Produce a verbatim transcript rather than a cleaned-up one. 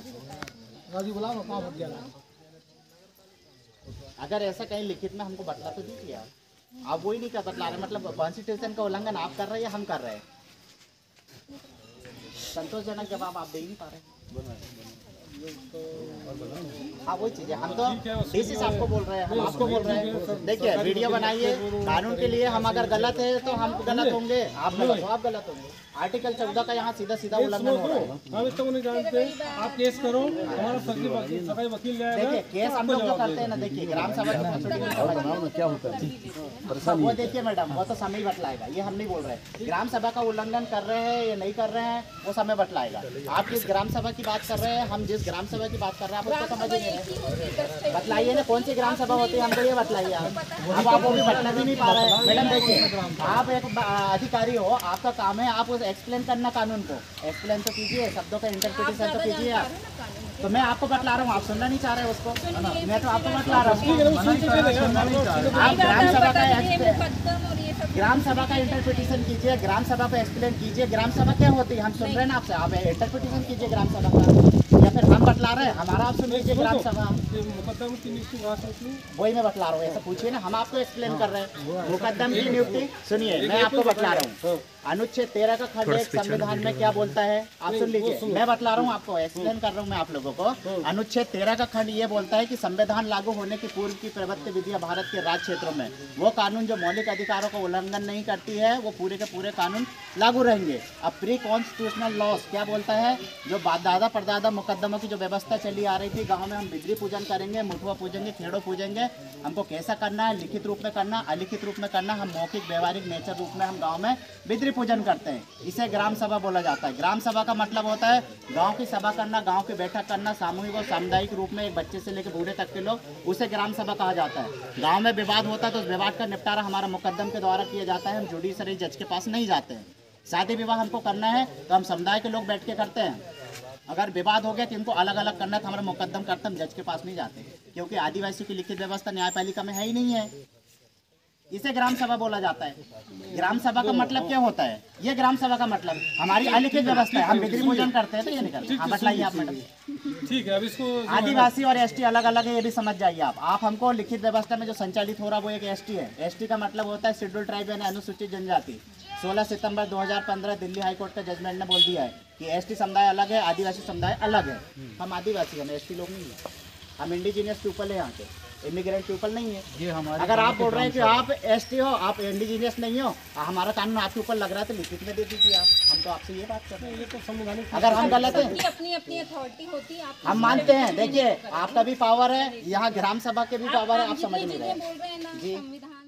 गाजी बुलाओ काम हो गया। अगर ऐसा कहीं लिखित में हमको बतला तो दीजिए आप, आप वही नहीं कर बतला रहे, मतलब कॉन्स्टिट्यूशन का उल्लंघन आप कर रहे हैं या हम कर रहे हैं? संतोषजनक जवाब आप दे ही नहीं पा रहे। हाँ वही चीज़ है, हम तो डीसी साहब को बोल रहे हैं, हम आपको बोल रहे हैं। देखिए वीडियो बनाइए कानून के लिए, हम अगर गलत है तो हम गलत होंगे, आप गलत हो, आप गलत होंगे। आर्टिकल चौदह का यहाँ सीधा सीधा उल्लंघन हो रहा है। तो जानते आप केस करो, हमारा सरकारी वकील जाएगा। देखिए केस हम लोग करते हैं ना, देखिए ग्राम सभा में क्या होता है वो देखिए मैडम, वो तो समय बतलाएगा, ये हम नहीं बोल रहे। ग्राम सभा का उल्लंघन कर रहे हैं या नहीं कर रहे हैं वो समय बतलाएगा। आप जिस ग्राम सभा की बात कर रहे हैं, हम जिस ग्राम सभा की बात कर रहे हैं आप उसको समझेंगे। बतलाइए ना कौन सी ग्राम सभा होती है, हमको ये बतलाइए। अब आप वो भी बतला भी नहीं पा रहे हैं मैडम। देखिए आप एक अधिकारी हो, आपका काम है, आप एक्सप्लेन करना कानून को, एक्सप्लेन तो कीजिए, शब्दों का इंटरप्रिटेशन तो कीजिए आप। तो मैं आपको बतला रहा हूँ, आप सुनना नहीं चाह रहे उसको, मैं तो आपको बतला रहा हूँ। आप ग्राम सभा का ग्राम सभा का इंटरप्रिटेशन कीजिए, ग्राम सभा को एक्सप्लेन कीजिए। ग्राम सभा क्या होती है हम सुन रहे हैं आपसे, आप इंटरप्रिटेशन कीजिए ग्राम सभा का, या फिर हम बतला रहे हैं हमारा आप सुन लीजिए। ग्राम सभा वही मैं बतला रहा हूँ, ऐसा पूछिए ना, हम आपको एक्सप्लेन कर रहे हैं। मुकदम की नियुक्ति सुनिए, मैं आपको बतला रहा हूँ अनुच्छेद तेरह का खंड एक संविधान में क्या बोलता है, आप सुन लीजिए। मैं बतला रहा हूँ आपको, एक्सप्लेन कर रहा हूँ मैं आप लोगों को। अनुच्छेद तेरह का खंड ये बोलता है कि संविधान लागू होने के पूर्व की प्रवृत्ति विधियां भारत के राज्य क्षेत्रों में वो कानून जो मौलिक अधिकारों का उल्लंघन नहीं करती है वो पूरे के पूरे कानून लागू रहेंगे। अब प्री कॉन्स्टिट्यूशनल लॉस क्या बोलता है, जो दादा परदादा मुकदमों की जो व्यवस्था चली आ रही थी, गाँव में हम बिजली पूजन करेंगे, मुठवा पूजेंगे, खेड़ो पूजेंगे, हमको कैसा करना है, लिखित रूप में करना, अलिखित रूप में करना, हम मौखिक व्यवहारिक नेचर रूप में हम गाँव में बिजली पूजन करते हैं, इसे ग्राम सभा बोला जाता है। ग्राम सभा का मतलब होता है गांव की सभा करना, गांव की बैठक करना, सामूहिक और सामुदायिक रूप में एक बच्चे से लेकर बूढ़े तक के लोग, उसे ग्राम सभा कहा जाता है। गांव में विवाद होता है तो उस विवाद का निपटारा हमारा मुकदम के द्वारा किया जाता है, हम जुडिशरी जज के पास नहीं जाते हैं। शादी विवाह हमको करना है तो हम समुदाय के लोग बैठ के करते हैं, अगर विवाद हो गया तो इनको अलग अलग करना है तो हमारा मुकदम करते हैं, हम जज के पास नहीं जाते, क्योंकि आदिवासियों की लिखित व्यवस्था न्यायपालिका में है ही नहीं है। इसे ग्राम सभा बोला जाता है। ग्राम सभा का मतलब क्या होता है, ये ग्राम सभा का मतलब हमारी अलिखित व्यवस्था है, हम बिजली पूजन करते हैं तो ये नहीं करते। हाँ बताइए आप मैडम। ठीक है, अब इसको आदिवासी और एसटी अलग अलग है, ये भी समझ जाइए आप। आप हमको लिखित व्यवस्था में जो संचालित हो रहा है वो एक एसटी है। एसटी का मतलब होता है शेड्यूल ट्राइब यानी अनुसूचित जनजाति। सोलह सितंबर दो हज़ार पंद्रह दिल्ली हाईकोर्ट का जजमेंट ने बोल दिया है कि एसटी समुदाय अलग है, आदिवासी समुदाय अलग है। हम आदिवासी हैं, हम एसटी लोग नहीं हैं, हम इंडिजीनियस पीपल है, यहाँ के इमिग्रेंट पीपल नहीं है ये हमारे। अगर आप बोल रहे हैं कि आप एसटी हो, आप इंडिजीनियस नहीं हो, हमारा कानून आपके ऊपर लग रहा है तो लिखित में दे दीजिए आप, हम तो आपसे ये बात कर रहे हैं। ये तो संवैधानिक, अगर हम गलत हैं, अपनी अपनी अथॉरिटी होती है, हम मानते हैं। देखिए आपका भी पावर है, यहाँ ग्राम सभा के भी पावर है, आप समझ नहीं रहे जी।